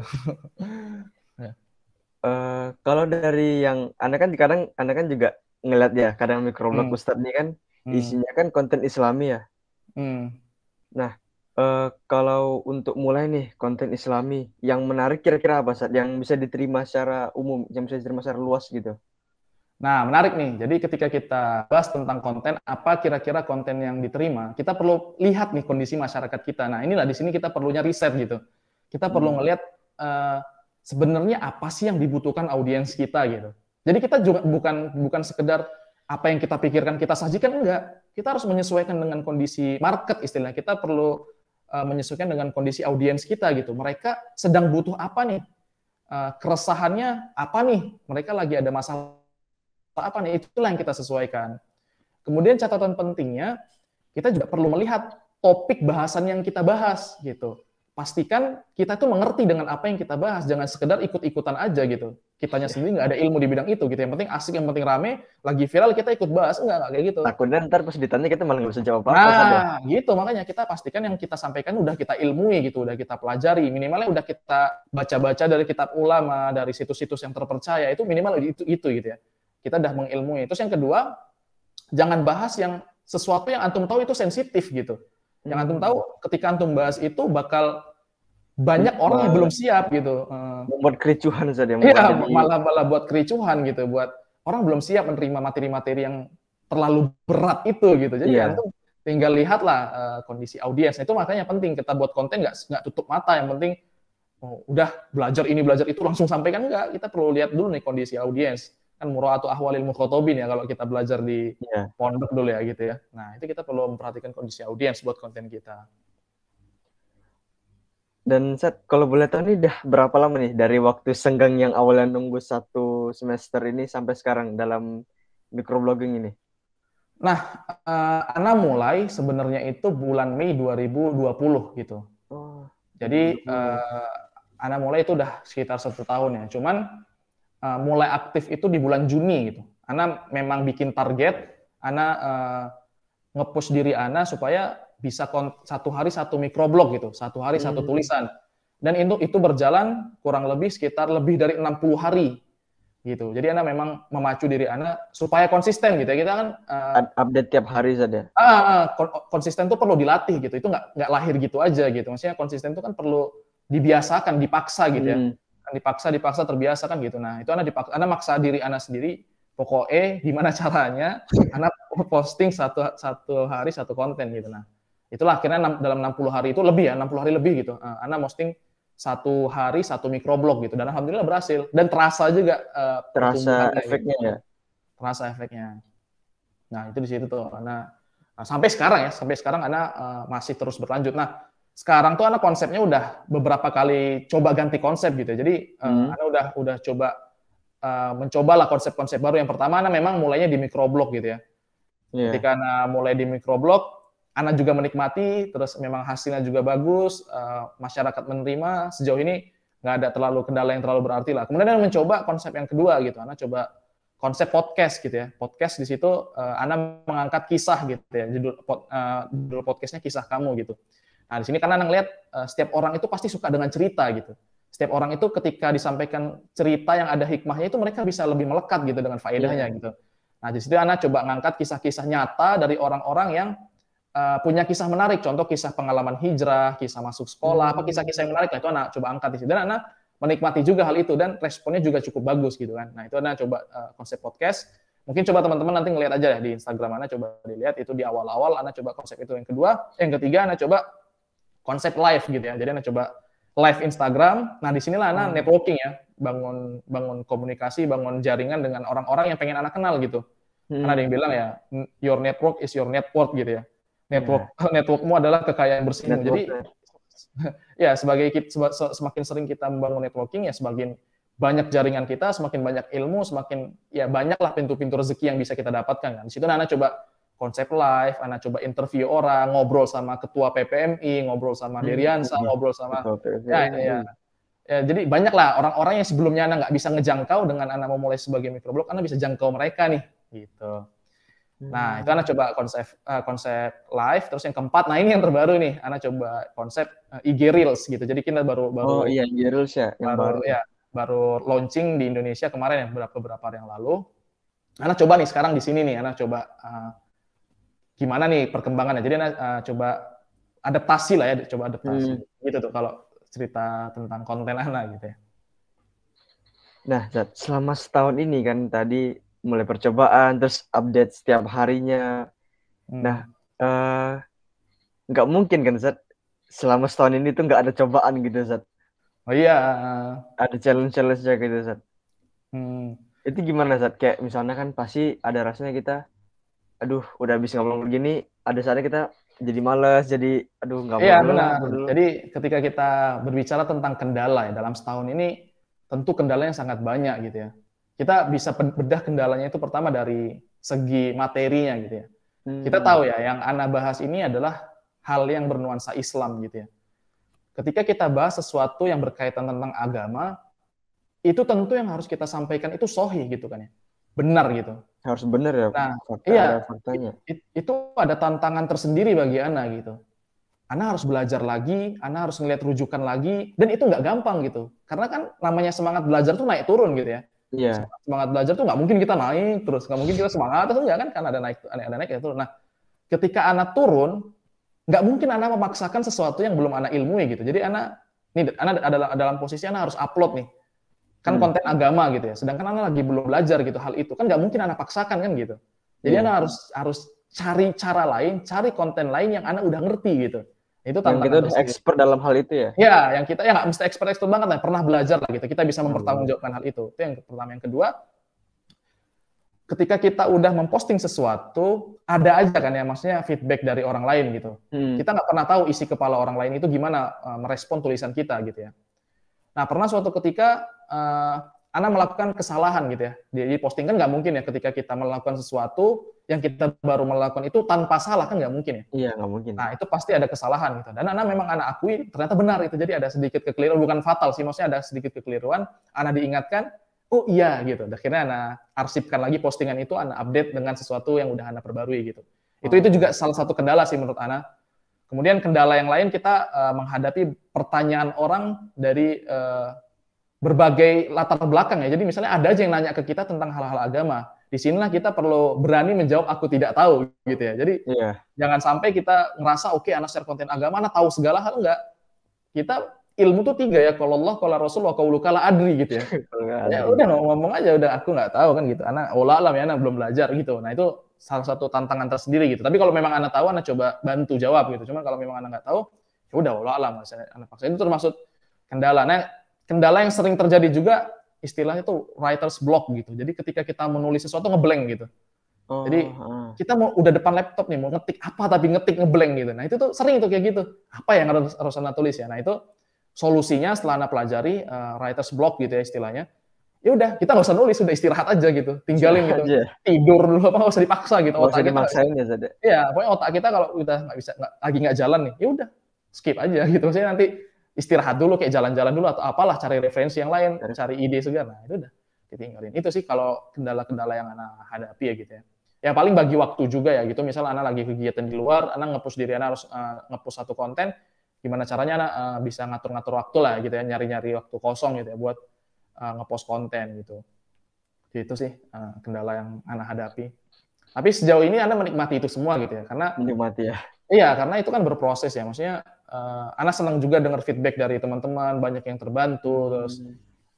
Kalau dari yang Anda kan juga ngeliat ya, kadang microblog Ustadz ini kan isinya kan konten Islami ya. Nah, kalau untuk mulai nih konten Islami yang menarik kira-kira apa Ustadz? Yang bisa diterima secara umum, yang bisa diterima secara luas gitu. Nah, menarik nih. Jadi ketika kita bahas tentang konten, apa kira-kira konten yang diterima, kita perlu lihat nih kondisi masyarakat kita. Nah, inilah di sini kita perlunya riset gitu. Kita perlu ngelihat sebenarnya apa sih yang dibutuhkan audiens kita gitu. Jadi kita juga bukan sekedar apa yang kita pikirkan kita sajikan, enggak. Kita harus menyesuaikan dengan kondisi market istilahnya. Kita perlu menyesuaikan dengan kondisi audiens kita gitu. Mereka sedang butuh apa nih? Keresahannya apa nih? Mereka lagi ada masalah apa nih? Itulah yang kita sesuaikan. Kemudian catatan pentingnya, kita juga perlu melihat topik bahasan yang kita bahas gitu. Pastikan kita tuh mengerti dengan apa yang kita bahas, jangan sekedar ikut-ikutan aja gitu. Kitanya sendiri nggak ada ilmu di bidang itu gitu. Yang penting asik, yang penting rame, lagi viral kita ikut bahas, enggak kayak gitu. Takutnya ntar pas ditanya kita malah nggak bisa jawab apa-apa. Nah, gitu makanya kita pastikan yang kita sampaikan udah kita ilmui gitu, udah kita pelajari, minimalnya udah kita baca-baca dari kitab ulama, dari situs-situs yang terpercaya, itu minimal itu gitu ya. Kita udah mengilmui. Terus yang kedua, jangan bahas yang sesuatu yang antum tahu itu sensitif gitu. Yang antum tahu ketika antum bahas itu bakal banyak orang yang belum siap gitu. Membuat kericuhan saja. Iya, malah buat kericuhan gitu. Buat orang belum siap menerima materi-materi yang terlalu berat itu gitu. Jadi antum tinggal lihatlah kondisi audiens. Itu makanya penting kita buat konten nggak tutup mata. Yang penting udah belajar ini belajar itu langsung sampaikan, nggak. Kita perlu lihat dulu nih kondisi audiens. Kan mura'atu ahwalil mukhotobin ya kalau kita belajar di pondok dulu ya gitu ya. Nah, itu kita perlu memperhatikan kondisi audiens buat konten kita. Dan Seth, kalau boleh tahu nih udah berapa lama nih dari waktu senggang yang awalnya nunggu 1 semester ini sampai sekarang dalam microblogging ini? Nah, Ana mulai sebenarnya itu bulan Mei 2020 gitu. Oh. Jadi Ana mulai itu udah sekitar 1 tahun ya. Cuman mulai aktif itu di bulan Juni gitu. Ana memang bikin target, Ana nge-push diri Ana supaya bisa 1 hari 1 microblog gitu, 1 hari 1 tulisan. Dan itu berjalan kurang lebih sekitar lebih dari 60 hari. Gitu. Jadi Ana memang memacu diri Ana supaya konsisten gitu. Kita kan update tiap hari saja. Konsisten tuh perlu dilatih gitu. Itu nggak lahir gitu aja gitu. Maksudnya konsisten tuh kan perlu dibiasakan, dipaksa gitu ya. Kan dipaksa terbiasa kan gitu. Nah, itu Ana maksa diri Ana sendiri pokoknya gimana caranya Ana posting satu hari 1 konten gitu. Nah, itulah akhirnya dalam 60 hari itu lebih ya, 60 hari lebih gitu. Ana posting 1 hari 1 microblog gitu, dan alhamdulillah berhasil, dan terasa juga efeknya gitu. Ya, terasa efeknya. Nah, itu di situ tuh Ana. Nah, sampai sekarang Ana masih terus berlanjut. Nah, sekarang tuh Ana konsepnya udah beberapa kali coba ganti konsep gitu. Jadi Ana udah coba mencobalah konsep-konsep baru. Yang pertama, Ana memang mulainya di microblog gitu ya. Yeah. Ketika Ana mulai di microblog, Ana juga menikmati, terus memang hasilnya juga bagus, masyarakat menerima, sejauh ini nggak ada terlalu kendala yang terlalu berarti lah. Kemudian Ana mencoba konsep yang kedua gitu, Ana coba konsep podcast gitu ya. Podcast di situ Ana mengangkat kisah gitu ya, judul podcastnya Kisah Kamu gitu. Nah, di sini karena Ana ngeliat setiap orang itu pasti suka dengan cerita gitu. Setiap orang itu ketika disampaikan cerita yang ada hikmahnya itu mereka bisa lebih melekat gitu dengan faedahnya gitu. Nah, di situ Ana coba ngangkat kisah-kisah nyata dari orang-orang yang punya kisah menarik, contoh kisah pengalaman hijrah, kisah masuk sekolah, apa kisah-kisah yang menarik, nah, itu Ana coba angkat di situ. Dan Ana menikmati juga hal itu, dan responnya juga cukup bagus gitu kan. Nah, itu Ana coba konsep podcast. Mungkin coba teman-teman nanti ngelihat aja ya di Instagram Ana, coba dilihat itu di awal-awal Ana coba konsep itu. Yang kedua, yang ketiga Ana coba konsep live gitu ya. Jadi Ana coba live Instagram. Nah, di sinilah Ana networking ya, bangun komunikasi, bangun jaringan dengan orang-orang yang pengen Ana kenal gitu. Karena ada yang bilang ya, your network is your net worth gitu ya. Networkmu adalah kekayaan bersihmu. Jadi ya, semakin sering kita membangun networking ya, semakin banyak jaringan kita, semakin banyak ilmu, semakin ya banyaklah pintu-pintu rezeki yang bisa kita dapatkan kan. Di situ Ana coba konsep live, Ana coba interview orang, ngobrol sama ketua PPMI, ngobrol sama Deriansa, ngobrol sama ya, jadi banyaklah orang-orang yang sebelumnya Ana nggak bisa ngejangkau, dengan Ana memulai sebagai microblog, Ana bisa jangkau mereka nih gitu. Nah, itu Ana coba konsep live. Terus yang keempat, nah ini yang terbaru nih, Ana coba konsep IG Reels gitu. Jadi kita baru IG Reels ya, yang baru launching di Indonesia kemarin ya, beberapa hari yang lalu. Ana coba nih sekarang di sini nih, Ana coba gimana nih perkembangannya. Jadi Ana coba adaptasi lah ya, gitu tuh kalau cerita tentang konten Ana gitu ya. Nah, selama setahun ini kan tadi mulai percobaan, terus update setiap harinya. Nah, nggak mungkin kan, Zat? Selama setahun ini tuh nggak ada cobaan gitu, Zat. Oh iya. Ada challenge-challenge-nya gitu, Zat. Itu gimana, Zat? Kayak misalnya kan pasti ada rasanya kita, aduh, udah habis ngobrol begini, ada saatnya kita jadi males, jadi aduh, nggak mau. Iya, benar. Jadi ketika kita berbicara tentang kendala ya, dalam setahun ini, tentu kendalanya sangat banyak gitu ya. Kita bisa bedah kendalanya itu pertama dari segi materinya gitu ya. Kita tahu ya, yang Ana bahas ini adalah hal yang bernuansa Islam gitu ya. Ketika kita bahas sesuatu yang berkaitan tentang agama, itu tentu yang harus kita sampaikan itu sohih gitu kan ya. Benar gitu. Harus benar ya. Nah, itu ada tantangan tersendiri bagi Ana gitu. Ana harus belajar lagi, Ana harus ngelihat rujukan lagi, dan itu nggak gampang gitu. Karena kan namanya semangat belajar tuh naik turun gitu ya. Yeah. Semangat belajar tuh nggak mungkin kita naik terus, nggak mungkin kita semangat terus, nggak kan ada naik ya turun. Nah, ketika Ana turun, nggak mungkin Ana memaksakan sesuatu yang belum Ana ilmui gitu. Jadi Ana adalah dalam posisi Ana harus upload nih, kan konten agama gitu ya. Sedangkan Ana lagi belum belajar gitu hal itu, kan nggak mungkin Ana paksakan kan gitu. Jadi Ana harus cari cara lain, cari konten lain yang Ana udah ngerti gitu. Itu tantangan. Kita expert dalam hal itu ya? Ya, yang kita ya nggak mesti expert banget lah, pernah belajar lah gitu. Kita bisa mempertanggungjawabkan hal itu. Itu yang pertama. Yang kedua, ketika kita udah memposting sesuatu, ada aja kan ya, maksudnya feedback dari orang lain gitu. Kita nggak pernah tahu isi kepala orang lain itu gimana merespon tulisan kita gitu ya. Nah, pernah suatu ketika Anda melakukan kesalahan gitu ya. Jadi posting kan nggak mungkin ya ketika kita melakukan sesuatu yang kita baru melakukan itu tanpa salah kan nggak mungkin ya. Iya nggak mungkin. Nah itu pasti ada kesalahan gitu. Dan Anda memang Anda akui ternyata benar itu. Jadi ada sedikit kekeliruan, bukan fatal sih, maksudnya ada sedikit kekeliruan. Anda diingatkan, oh iya gitu. Akhirnya Anda arsipkan lagi postingan itu, Anda update dengan sesuatu yang udah Anda perbarui gitu. Itu juga salah satu kendala sih menurut Anda. Kemudian kendala yang lain kita menghadapi pertanyaan orang dari berbagai latar belakang ya. Jadi misalnya ada aja yang nanya ke kita tentang hal-hal agama. Di sinilah kita perlu berani menjawab aku tidak tahu gitu ya. Jadi jangan sampai kita ngerasa oke, Ana share konten agama, Ana tahu segala hal. Enggak. Kita ilmu tuh tiga ya, kalau Allah, kalau Rasul, kalau kala adri gitu ya. Ya udah ngomong aja, udah aku nggak tahu kan gitu. Ana alam ya, Ana belum belajar gitu. Nah itu salah satu tantangan tersendiri gitu. Tapi kalau memang Ana tahu, Ana coba bantu jawab gitu. Cuman kalau memang Ana nggak tahu, ya udah alam, Ana paksa. Itu termasuk kendala. Nah, kendala yang sering terjadi juga istilahnya tuh writer's block gitu. Jadi ketika kita menulis sesuatu ngeblank gitu. Jadi kita mau udah depan laptop nih mau ngetik apa tapi ngeblank gitu. Nah itu tuh sering tuh kayak gitu. Apa yang harus Anda tulis ya? Nah itu solusinya setelah Anda pelajari writer's block gitu ya istilahnya. Ya udah kita nggak usah nulis, udah istirahat aja gitu, tinggalin gitu, tidur dulu apa nggak usah dipaksa gitu. Otak kita maksain ya Zade. Iya, pokoknya otak kita kalau udah nggak bisa lagi nggak jalan nih, ya udah skip aja gitu. Maksudnya nanti istirahat dulu, kayak jalan-jalan dulu atau apalah, cari referensi yang lain, cari ide segala. Nah, itu udah ditinggalin. Itu sih kalau kendala-kendala yang Ana hadapi ya gitu ya. Ya paling bagi waktu juga ya gitu. Misal Ana lagi kegiatan di luar, Ana nge-push diri Ana harus nge-push satu konten, gimana caranya Ana bisa ngatur-ngatur waktu lah gitu ya, nyari-nyari waktu kosong gitu ya buat nge-post konten gitu. Itu sih kendala yang Ana hadapi. Tapi sejauh ini Ana menikmati itu semua gitu ya, karena menikmati ya. Iya, karena itu kan berproses ya. Maksudnya Ana senang juga dengar feedback dari teman-teman, banyak yang terbantu, terus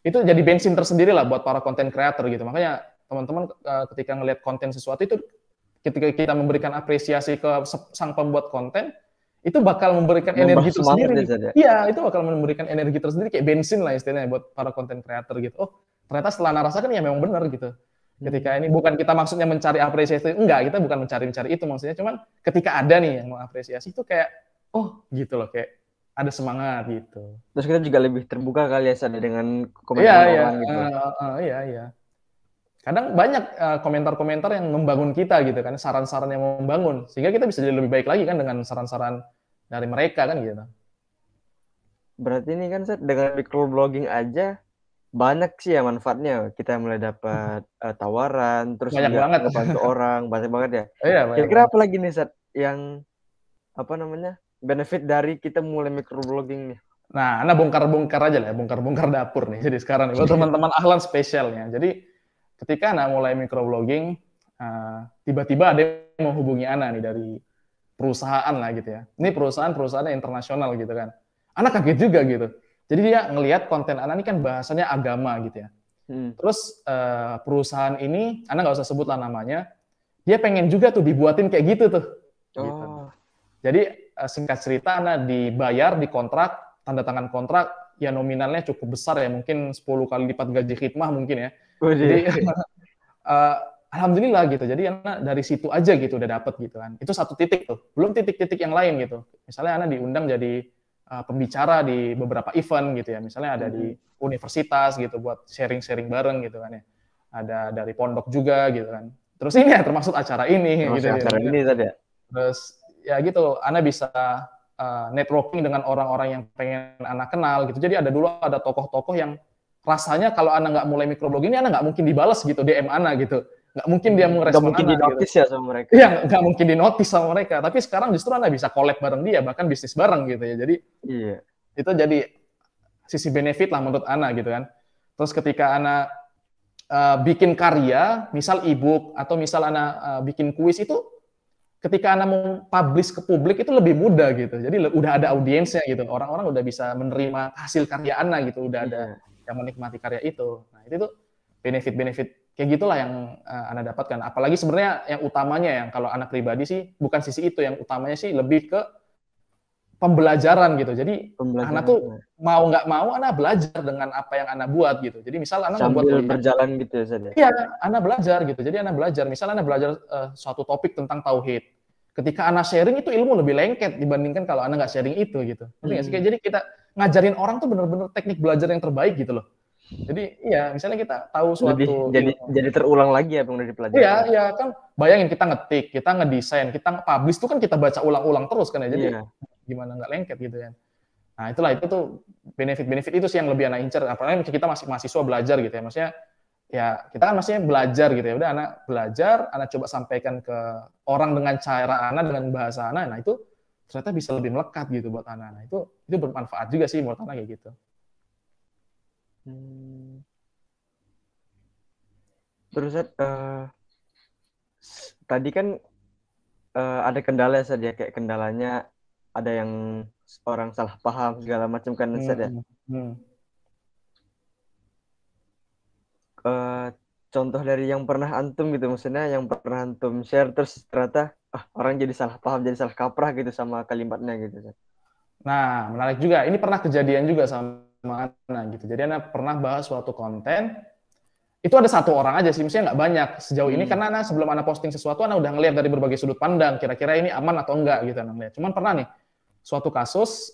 itu jadi bensin tersendiri lah buat para konten creator gitu. Makanya teman-teman ketika ngelihat konten sesuatu itu, ketika kita memberikan apresiasi ke sang pembuat konten, itu bakal memberikan energi tersendiri. Iya, itu bakal memberikan energi tersendiri kayak bensin lah istilahnya buat para konten creator gitu. Oh, ternyata setelah Ana rasakan ya memang benar gitu. Ketika ini bukan kita maksudnya mencari apresiasi, enggak, kita bukan mencari-mencari itu maksudnya, cuman ketika ada nih yang mau apresiasi itu kayak oh gitu loh, kayak ada semangat gitu. Terus kita juga lebih terbuka kali ya Sada dengan komentar orang gitu. Iya. Kadang banyak komentar-komentar yang membangun kita gitu kan, saran-saran yang membangun. Sehingga kita bisa jadi lebih baik lagi kan dengan saran-saran dari mereka kan gitu. Berarti ini kan Sada, dengan microblogging aja banyak sih ya manfaatnya. Kita mulai dapat tawaran, terus banyak banget bantu orang, banyak banget ya. Kira-kira apa lagi nih Sada yang apa namanya benefit dari kita mulai microblogging nih? Nah, Ana bongkar-bongkar aja lah, bongkar-bongkar dapur nih. Jadi sekarang buat teman-teman Ahlan spesialnya. Jadi ketika Ana mulai microblogging, tiba-tiba ada yang menghubungi Ana nih dari perusahaan lah gitu ya. Ini perusahaan-perusahaan internasional gitu kan. Ana kaget juga gitu. Jadi dia ngelihat konten Ana ini kan bahasanya agama gitu ya. Terus perusahaan ini, Ana nggak usah sebut lah namanya. Dia pengen juga tuh dibuatin kayak gitu tuh. Gitu. Jadi singkat cerita Ana dibayar, dikontrak, tanda tangan kontrak, ya nominalnya cukup besar ya, mungkin 10 kali lipat gaji khidmah mungkin ya. Jadi alhamdulillah gitu. Jadi Ana dari situ aja gitu udah dapat gitu kan. Itu satu titik tuh. Belum titik-titik yang lain gitu. Misalnya Ana diundang jadi pembicara di beberapa event gitu ya. Misalnya ada di universitas gitu buat sharing-sharing bareng gitu kan ya. Ada dari pondok juga gitu kan. Terus ini ya termasuk acara ini gitu. Acara gitu, ini tadi ya. Terus ya gitu, Ana bisa networking dengan orang-orang yang pengen Ana kenal gitu. Jadi ada dulu ada tokoh-tokoh yang rasanya kalau Ana nggak mulai microblogging ini Ana nggak mungkin dibalas gitu DM Ana gitu. Nggak mungkin dia merespon Ana. Nggak mungkin di-notice gitu ya sama mereka. Iya, nggak mungkin di-notice sama mereka. Tapi sekarang justru Ana bisa collab bareng dia, bahkan bisnis bareng gitu ya. Jadi itu jadi sisi benefit lah menurut Ana gitu kan. Terus ketika Ana bikin karya, misal e-book atau misal Ana bikin kuis itu, ketika Ana mau publish ke publik itu lebih mudah gitu. Jadi udah ada audiensnya gitu. Orang-orang udah bisa menerima hasil karya Ana gitu. Udah ada yang menikmati karya itu. Nah, itu tuh benefit-benefit kayak gitulah yang Ana dapatkan. Apalagi sebenarnya yang utamanya yang kalau Ana pribadi sih bukan sisi itu, yang utamanya sih lebih ke pembelajaran gitu. Jadi Ana tuh mau nggak mau Ana belajar dengan apa yang Ana buat gitu. Jadi misal Ana sambil berjalan gitu ya Zed. Iya, Ana belajar gitu. Jadi Ana belajar, misal Ana belajar suatu topik tentang tauhid. Ketika Ana sharing itu ilmu lebih lengket dibandingkan kalau Ana nggak sharing itu gitu. Jadi kita ngajarin orang tuh bener-bener teknik belajar yang terbaik gitu loh. Jadi iya, misalnya kita tahu suatu jadi terulang lagi apa yang udah dipelajari. Iya, iya kan. Bayangin kita ngetik, kita ngedesain, kita publish itu kan kita baca ulang-ulang terus kan ya. Jadi gimana nggak lengket gitu ya. Nah, itulah itu tuh benefit-benefit itu sih yang lebih anak incer. Apalagi kita masih mahasiswa belajar gitu ya. Maksudnya ya kita kan maksudnya belajar gitu ya. Udah anak belajar, anak coba sampaikan ke orang dengan cara anak, dengan bahasa anak. Nah, itu ternyata bisa lebih melekat gitu buat anak. Nah, itu bermanfaat juga sih buat anak kayak gitu. Terus tadi kan ada kendala ya, Ustadz, ya kayak kendalanya ada yang orang salah paham segala macam kan, Ustadz, ya. Contoh dari yang pernah antum gitu, maksudnya yang pernah antum share terus ternyata orang jadi salah paham, jadi salah kaprah gitu sama kalimatnya gitu, Ustadz. Nah, menarik juga. Ini pernah kejadian juga sama anak gitu. Jadi anak pernah bahas suatu konten, itu ada satu orang aja sih, misalnya nggak banyak sejauh ini, karena anak sebelum anak posting sesuatu, anak udah ngeliat dari berbagai sudut pandang, kira-kira ini aman atau enggak gitu anak ngeliat. Cuman pernah nih, suatu kasus,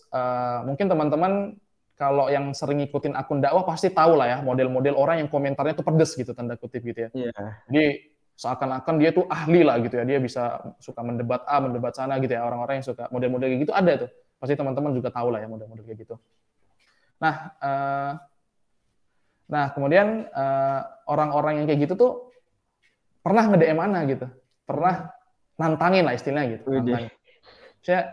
mungkin teman-teman kalau yang sering ngikutin akun dakwah pasti tahu lah ya, model-model orang yang komentarnya tuh pedes gitu, tanda kutip gitu ya. Jadi seakan-akan dia tuh ahli lah gitu ya, dia bisa suka mendebat A, mendebat sana gitu ya, orang-orang yang suka model-model kayak gitu ada tuh. Pasti teman-teman juga tahu lah ya model-model kayak gitu. Nah, kemudian orang-orang yang kayak gitu tuh pernah nge-DM anak gitu, pernah nantangin lah istilahnya gitu. Saya,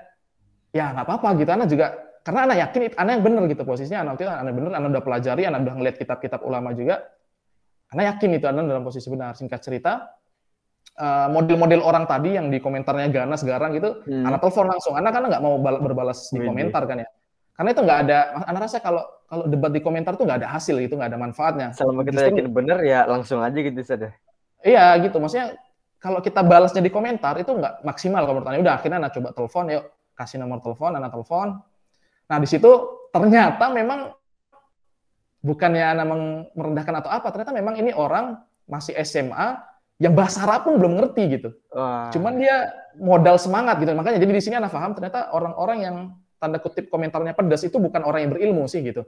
ya nggak apa-apa gitu, anak juga, karena anak yakin anak yang bener gitu posisinya, anak itu anak bener, anak udah pelajari, anak udah ngeliat kitab-kitab ulama juga. Anak yakin itu anak dalam posisi benar. Singkat cerita, model-model orang tadi yang di komentarnya ganas garang gitu, anak telepon langsung. Anak kan nggak mau berbalas di komentar kan ya, karena itu nggak ada. Anak rasa kalau debat di komentar tuh nggak ada hasil gitu, nggak ada manfaatnya. Selama kita yakin benar ya langsung aja gitu saja. Iya gitu, maksudnya kalau kita balasnya di komentar itu nggak maksimal kalau menurut anak. Udah akhirnya anak coba telepon, yuk kasih nomor telepon, anak telepon. Nah di situ ternyata memang bukannya anak merendahkan atau apa, ternyata memang ini orang masih SMA. Yang bahasa Arab pun belum ngerti gitu. Cuman dia modal semangat gitu. Makanya jadi di sini anak paham ternyata orang-orang yang tanda kutip komentarnya pedas itu bukan orang yang berilmu sih gitu.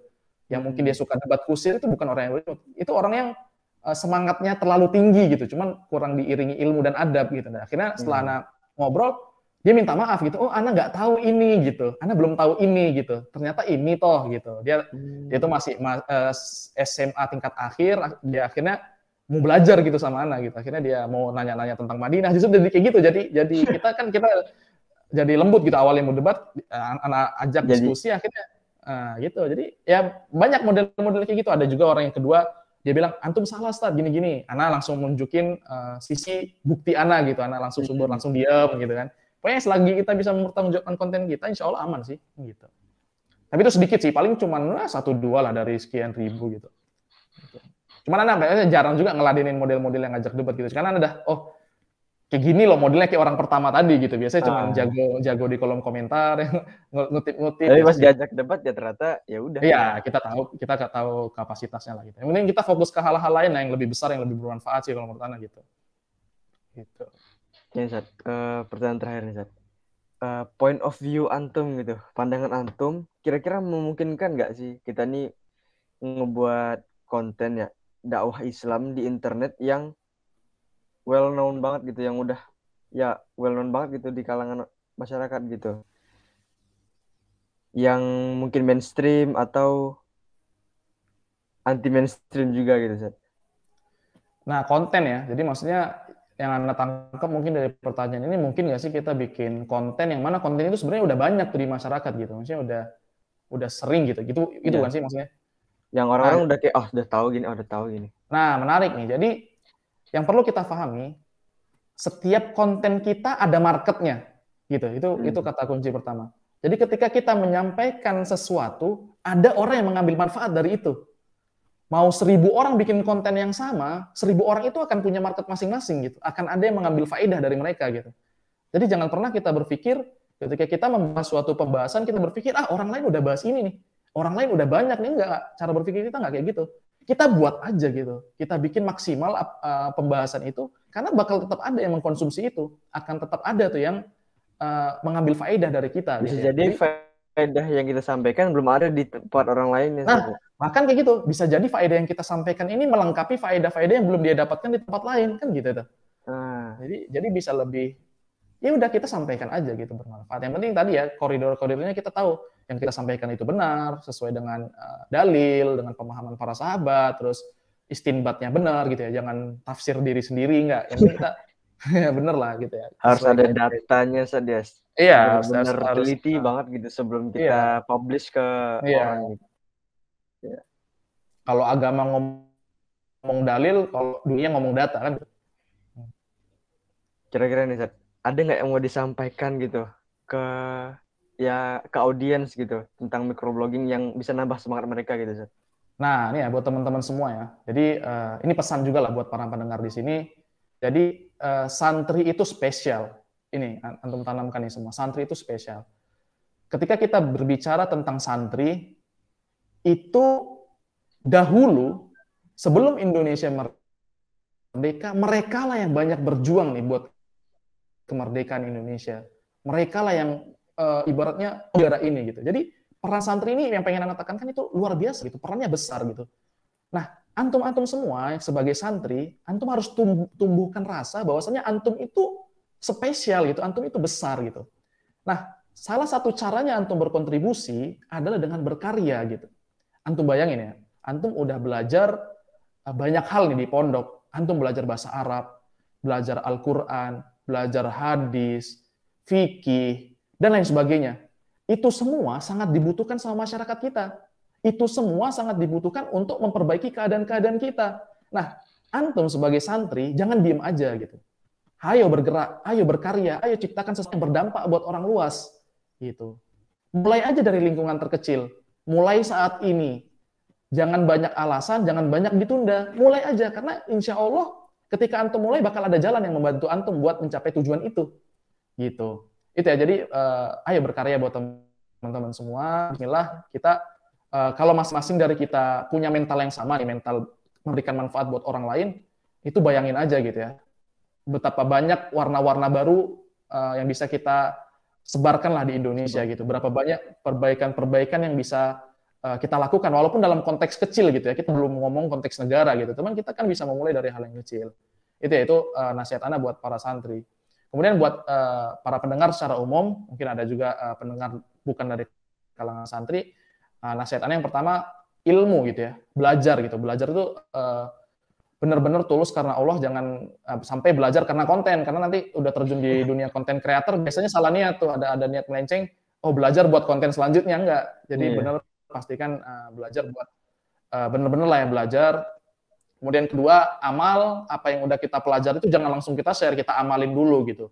Yang mungkin dia suka debat kusir itu bukan orang yang berilmu. Itu orang yang semangatnya terlalu tinggi gitu. Cuman kurang diiringi ilmu dan adab gitu. Nah, akhirnya setelah anak ngobrol, dia minta maaf gitu. Oh, anak nggak tahu ini gitu. Anak belum tahu ini gitu. Ternyata ini toh gitu. Dia itu masih SMA tingkat akhir. Dia akhirnya mau belajar gitu sama anak gitu, akhirnya dia mau nanya-nanya tentang Madinah, justru jadi kayak gitu, jadi kita jadi lembut gitu, awalnya mau debat, anak ajak diskusi, akhirnya gitu, jadi ya banyak model-model kayak gitu, ada juga orang yang kedua, dia bilang antum salah Ustaz, gini-gini, anak langsung nunjukin sisi bukti anak gitu, anak langsung subur, langsung diam gitu kan, pokoknya selagi kita bisa mempertanggungjawabkan konten kita, insya Allah aman sih gitu, tapi itu sedikit sih, paling cuma 1-2 lah dari sekian ribu gitu. Cuman anak jarang juga ngeladenin model-model yang ngajak debat gitu. Karena udah, kayak gini loh modelnya kayak orang pertama tadi gitu. Biasanya cuma jago di kolom komentar, ngutip-ngutip. Tapi pas diajak debat ya ternyata ya udah. Iya, kita tahu kapasitasnya lah gitu. Yang penting kita fokus ke hal-hal lain yang lebih besar, yang lebih bermanfaat sih kalau menurut anak gitu. Gitu. Ya, Ustaz. Pertanyaan terakhir nih, Ustaz. Point of view antum gitu, pandangan antum, kira-kira memungkinkan nggak sih kita nih ngebuat konten ya? Dakwah Islam di internet yang well known banget gitu, yang udah ya well known banget gitu di kalangan masyarakat gitu, yang mungkin mainstream atau anti mainstream juga gitu, Ustaz. Nah konten ya, jadi maksudnya yang anda tangkap mungkin dari pertanyaan ini, mungkin nggak sih kita bikin konten yang mana konten itu sebenarnya udah banyak tuh di masyarakat gitu, maksudnya udah sering gitu itu kan sih maksudnya. Yang orang-orang udah kayak, udah tahu gini. Nah, menarik nih. Jadi, yang perlu kita pahami, setiap konten kita ada marketnya. Gitu. Itu kata kunci pertama. Jadi, ketika kita menyampaikan sesuatu, ada orang yang mengambil manfaat dari itu. Mau 1000 orang bikin konten yang sama, 1000 orang itu akan punya market masing-masing. Gitu. Akan ada yang mengambil faedah dari mereka. Gitu. Jadi, jangan pernah kita berpikir, ketika kita membahas suatu pembahasan, kita berpikir, orang lain udah bahas ini nih. Orang lain udah banyak nih, enggak, cara berpikir kita nggak kayak gitu. Kita buat aja gitu. Kita bikin maksimal pembahasan itu, karena bakal tetap ada yang mengkonsumsi itu. Akan tetap ada tuh yang mengambil faedah dari kita. Bisa gitu. Jadi faedah yang kita sampaikan belum ada di tempat orang lain. Nah, bahkan kayak gitu. Bisa jadi faedah yang kita sampaikan ini melengkapi faedah-faedah yang belum dia dapatkan di tempat lain, kan gitu tuh. Nah, jadi bisa lebih, ya udah kita sampaikan aja gitu, bermanfaat. Yang penting tadi ya, koridor-koridornya kita tahu. Yang kita sampaikan itu benar, sesuai dengan dalil, dengan pemahaman para sahabat, terus istinbatnya benar gitu ya. Jangan tafsir diri sendiri, enggak. Yang penting kita bener lah gitu ya. Harus sesuai ada datanya saja. Iya, benar teliti banget gitu sebelum kita publish ke orang gitu. Ya. Kalau agama ngomong dalil, kalau dunia ngomong data kan. Kira-kira nih, Ustadz, ada nggak yang mau disampaikan gitu ke audiens gitu tentang microblogging yang bisa nambah semangat mereka gitu, Ustadz? Nah, ini ya buat teman-teman semua ya. Jadi ini pesan juga lah buat para pendengar di sini. Jadi santri itu spesial. Ini antum tanamkan nih semua. Santri itu spesial. Ketika kita berbicara tentang santri itu dahulu sebelum Indonesia merdeka, mereka lah yang banyak berjuang nih buat kemerdekaan Indonesia. Mereka lah yang ibaratnya negara ini gitu. Jadi peran santri ini yang pengen anak tekankan itu luar biasa gitu, perannya besar gitu. Nah, antum-antum semua sebagai santri, antum harus tumbuhkan rasa bahwasanya antum itu spesial gitu, antum itu besar gitu. Nah, salah satu caranya antum berkontribusi adalah dengan berkarya gitu. Antum bayangin ya, antum udah belajar banyak hal nih di pondok. Antum belajar bahasa Arab, belajar Al-Qur'an, belajar hadis, fikih, dan lain sebagainya. Itu semua sangat dibutuhkan sama masyarakat kita. Itu semua sangat dibutuhkan untuk memperbaiki keadaan-keadaan kita. Nah, antum sebagai santri, jangan diem aja gitu. Ayo bergerak, ayo berkarya, ayo ciptakan sesuatu yang berdampak buat orang luas. Gitu. Mulai aja dari lingkungan terkecil. Mulai saat ini. Jangan banyak alasan, jangan banyak ditunda. Mulai aja, karena insya Allah ketika antum mulai bakal ada jalan yang membantu antum buat mencapai tujuan itu. Gitu. Itu ya, jadi ayo berkarya buat teman-teman semua. Bismillah, kita kalau masing-masing dari kita punya mental yang sama nih, mental memberikan manfaat buat orang lain, itu bayangin aja gitu ya. Betapa banyak warna-warna baru yang bisa kita sebarkanlah di Indonesia gitu. Berapa banyak perbaikan-perbaikan yang bisa kita lakukan, walaupun dalam konteks kecil gitu ya, kita belum ngomong konteks negara gitu, teman kita kan bisa memulai dari hal yang kecil. Itu ya, itu nasihat Anda buat para santri. Kemudian buat para pendengar secara umum, mungkin ada juga pendengar bukan dari kalangan santri, nasihat Anda yang pertama, ilmu gitu ya, belajar gitu. Belajar itu benar-benar tulus karena Allah, jangan sampai belajar karena konten, karena nanti udah terjun di dunia konten creator, biasanya salah niat tuh, ada niat melenceng, oh belajar buat konten selanjutnya, enggak. Jadi benar pastikan belajar buat bener-bener lah yang belajar. Kemudian kedua, amal apa yang udah kita pelajari itu jangan langsung kita share, kita amalin dulu gitu.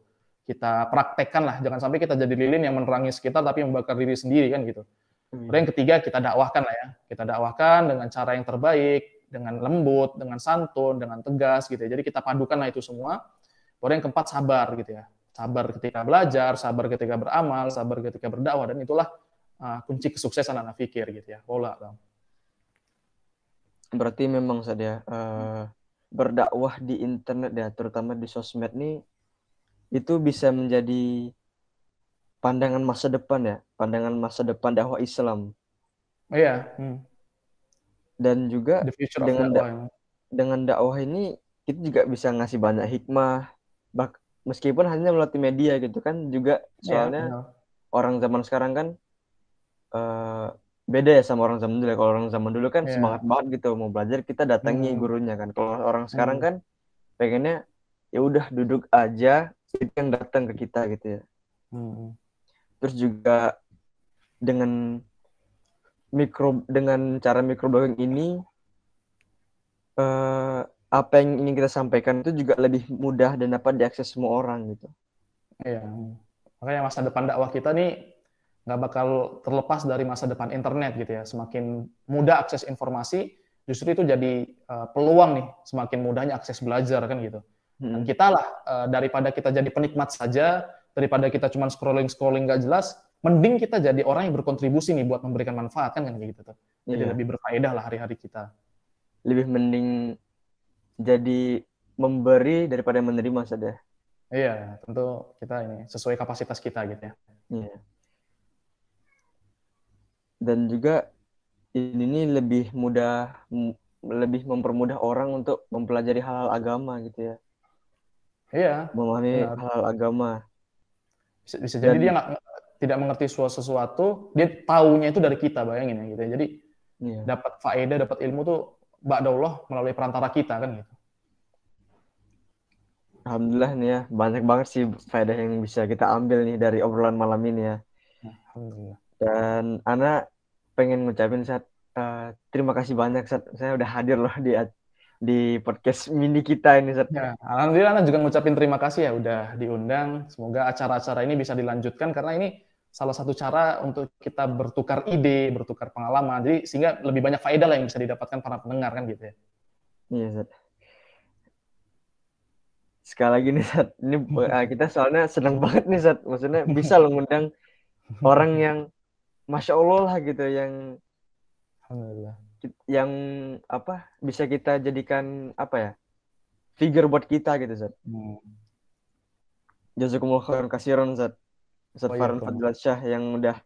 Kita praktekkan lah, jangan sampai kita jadi lilin yang menerangi sekitar tapi membakar diri sendiri kan gitu. Kemudian yang ketiga, kita dakwahkan lah ya. Kita dakwahkan dengan cara yang terbaik, dengan lembut, dengan santun, dengan tegas gitu ya. Jadi kita padukan lah itu semua. Kemudian yang keempat, sabar gitu ya. Sabar ketika belajar, sabar ketika beramal, sabar ketika berdakwah, dan itulah kunci kesuksesan anak pikir gitu ya. Berarti memang saja berdakwah di internet ya, terutama di sosmed nih, itu bisa menjadi pandangan masa depan ya, pandangan masa depan dakwah Islam. Iya. Dan juga dengan dakwah ini kita juga bisa ngasih banyak hikmah, meskipun hanya melalui media gitu kan, juga soalnya orang zaman sekarang kan beda ya sama orang zaman dulu. Kalau orang zaman dulu kan semangat banget gitu mau belajar, kita datangi gurunya kan. Kalau orang sekarang kan pengennya ya udah duduk aja, itu yang datang ke kita gitu ya. Terus juga dengan cara microblogging ini apa yang ingin kita sampaikan itu juga lebih mudah dan dapat diakses semua orang gitu. Iya. Makanya masa depan dakwah kita nih nggak bakal terlepas dari masa depan internet gitu ya. Semakin mudah akses informasi, justru itu jadi peluang nih, semakin mudahnya akses belajar kan gitu. Dan kita lah, daripada kita jadi penikmat saja, daripada kita cuma scrolling nggak jelas, mending kita jadi orang yang berkontribusi nih buat memberikan manfaat kan gitu tuh. Jadi lebih berfaedah lah hari-hari kita. Lebih mending jadi memberi daripada menerima saja. Iya, tentu kita ini sesuai kapasitas kita gitu ya. Iya. dan juga ini lebih mudah, lebih mempermudah orang untuk mempelajari hal-hal agama gitu ya. Iya. Memahami hal-hal agama. Bisa jadi dia tidak mengerti sesuatu, dia taunya itu dari kita, bayangin ya gitu. Jadi iya, dapat faedah, dapat ilmu tuh ba'dallah melalui perantara kita kan gitu. Alhamdulillah nih ya, banyak banget sih faedah yang bisa kita ambil nih dari obrolan malam ini ya. Alhamdulillah. Dan anak pengen ngucapin Ustadz, terima kasih banyak Ustadz. Saya udah hadir loh di podcast mini kita ini Ustadz. Ya, alhamdulillah Ana juga ngucapin terima kasih ya udah diundang. Semoga acara-acara ini bisa dilanjutkan karena ini salah satu cara untuk kita bertukar ide, bertukar pengalaman. Jadi sehingga lebih banyak faedah lah yang bisa didapatkan para pendengar kan gitu ya. Iya Ustadz. Sekali lagi nih Ustadz, ini kita soalnya senang banget nih Ustadz. Maksudnya bisa loh ngundang orang yang Masya Allah lah gitu, yang alhamdulillah, yang apa bisa kita jadikan apa ya figure buat kita gitu Zat. Jazakumullah khairan kasiran Zat. Ustadz Farhan Fadilat Syah yang udah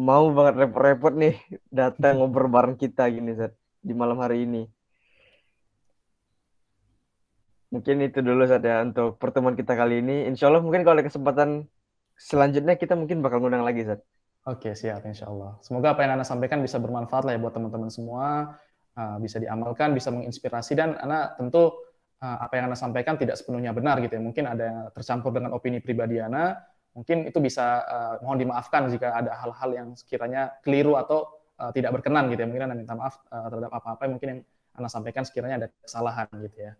mau banget repot-repot nih datang ngobrol bareng kita gini Zat di malam hari ini. Mungkin itu dulu Zat ya untuk pertemuan kita kali ini. Insya Allah mungkin kalau ada kesempatan selanjutnya kita mungkin bakal ngundang lagi Zat. Oke, siap insyaallah. Semoga apa yang Ana sampaikan bisa bermanfaat lah ya buat teman-teman semua, bisa diamalkan, bisa menginspirasi, dan Ana tentu apa yang Ana sampaikan tidak sepenuhnya benar gitu ya. Mungkin ada yang tercampur dengan opini pribadi Ana, mungkin itu bisa mohon dimaafkan jika ada hal-hal yang sekiranya keliru atau tidak berkenan gitu ya. Mungkin Ana minta maaf terhadap apa-apa yang mungkin yang Ana sampaikan sekiranya ada kesalahan gitu ya.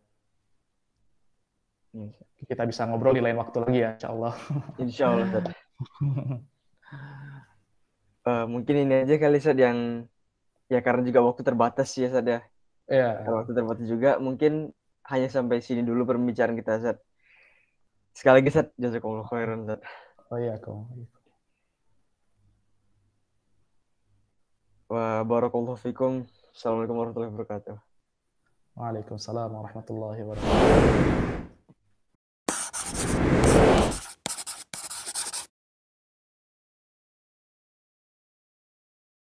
Kita bisa ngobrol di lain waktu lagi ya insyaallah. Insyaallah. Mungkin ini aja kali Ustadz yang ya karena juga waktu terbatas ya Ustadz ya. Iya. Karena waktu terbatas juga mungkin hanya sampai sini dulu perbicaraan kita Ustadz. Sekali lagi Ustadz, jazakumullah khairan Ustadz. Oh iya kok. Wa barakallahu fikum. Assalamualaikum warahmatullahi wabarakatuh. Waalaikumsalam warahmatullahi wabarakatuh.